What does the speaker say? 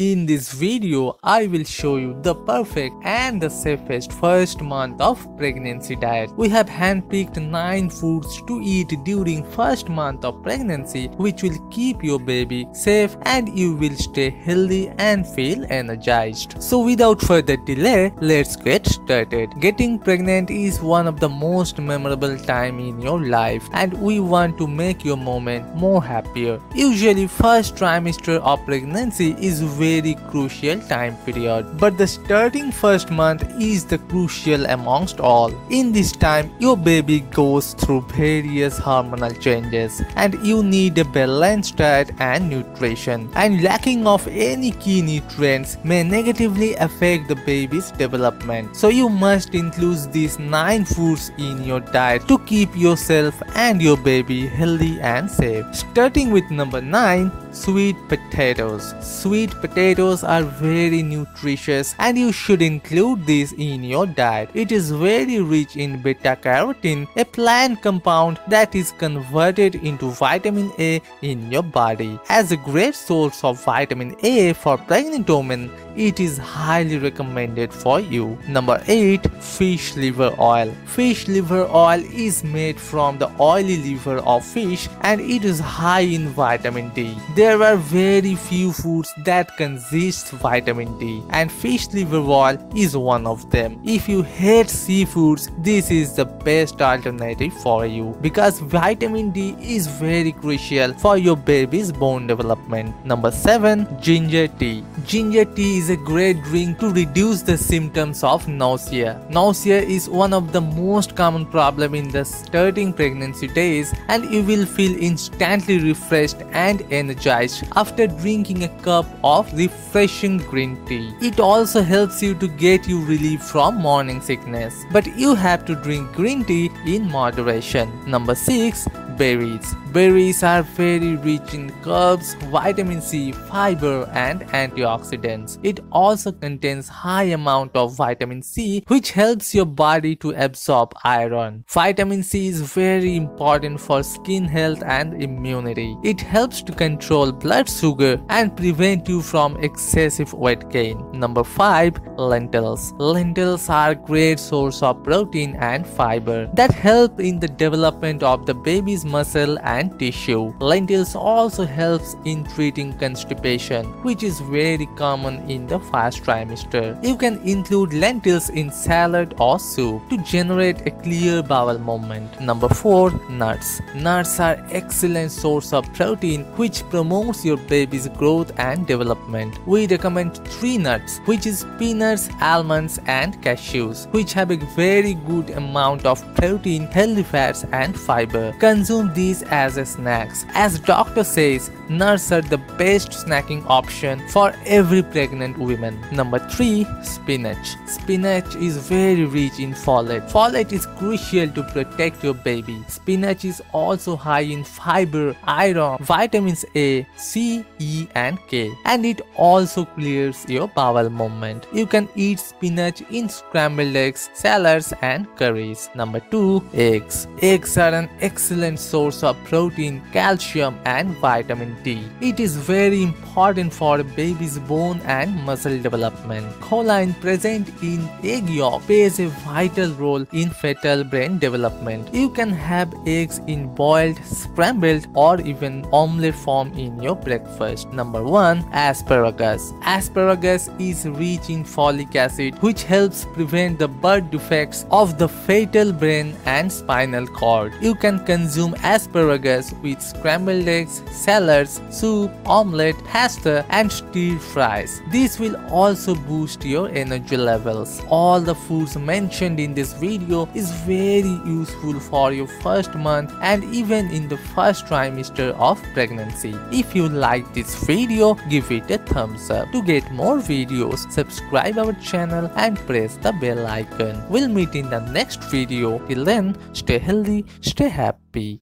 In this video, I will show you the perfect and the safest first month of pregnancy diet. We have handpicked 9 foods to eat during first month of pregnancy which will keep your baby safe and you will stay healthy and feel energized. So without further delay, let's get started. Getting pregnant is one of the most memorable time in your life and we want to make your moment more happier. Usually first trimester of pregnancy is very crucial time period, but the starting first month is the crucial amongst all. In this time, your baby goes through various hormonal changes and you need a balanced diet and nutrition, and lacking of any key nutrients may negatively affect the baby's development. So you must include these 9 foods in your diet to keep yourself and your baby healthy and safe. Starting with number 9, sweet potatoes. Sweet potatoes are very nutritious and you should include these in your diet. It is very rich in beta-carotene, a plant compound that is converted into vitamin A in your body. As a great source of vitamin A for pregnant women, it is highly recommended for you. Number 8. Fish liver oil. Fish liver oil is made from the oily liver of fish and it is high in vitamin D. There are very few foods that consist vitamin D and fish liver oil is one of them. If you hate seafoods, this is the best alternative for you because vitamin D is very crucial for your baby's bone development. Number 7. Ginger tea. Ginger tea is a great drink to reduce the symptoms of nausea. Nausea is one of the most common problem in the starting pregnancy days and you will feel instantly refreshed and energized after drinking a cup of refreshing green tea. It also helps you to get you relief from morning sickness, but you have to drink green tea in moderation. Number 6. Berries. Berries are very rich in carbs, vitamin C, fiber and antioxidants. It also contains high amount of vitamin C which helps your body to absorb iron. Vitamin C is very important for skin health and immunity. It helps to control blood sugar and prevent you from excessive weight gain. Number 5. Lentils. Lentils are a great source of protein and fiber that help in the development of the baby's muscle and tissue. Lentils also helps in treating constipation, which is very common in the first trimester. You can include lentils in salad or soup to generate a clear bowel movement. Number 4. Nuts. Nuts are excellent source of protein which promotes your baby's growth and development. We recommend 3 nuts, which is peanuts, almonds and cashews, which have a very good amount of protein, healthy fats and fiber. Consume these as a snacks. As doctor says, nuts are the best snacking option for every pregnant woman. Number 3. Spinach. Spinach is very rich in folate. Folate is crucial to protect your baby. Spinach is also high in fiber, iron, vitamins A, C, E and K, and it also clears your bowel movement. You can eat spinach in scrambled eggs, salads and curries. Number 2. Eggs. Eggs are an excellent source of protein, calcium and vitamin D. It is very important for a baby's bone and muscle development. Choline present in egg yolk plays a vital role in fetal brain development. You can have eggs in boiled, scrambled or even omelette form in your breakfast. Number 1. Asparagus. Asparagus is rich in folic acid which helps prevent the birth defects of the fetal brain and spinal cord. You can consume asparagus with scrambled eggs, salads, soup, omelette, pasta and stir fries. This will also boost your energy levels. All the foods mentioned in this video is very useful for your first month and even in the first trimester of pregnancy. If you like this video, give it a thumbs up. To get more videos, subscribe our channel and press the bell icon. We'll meet in the next video. Till then, stay healthy, stay happy.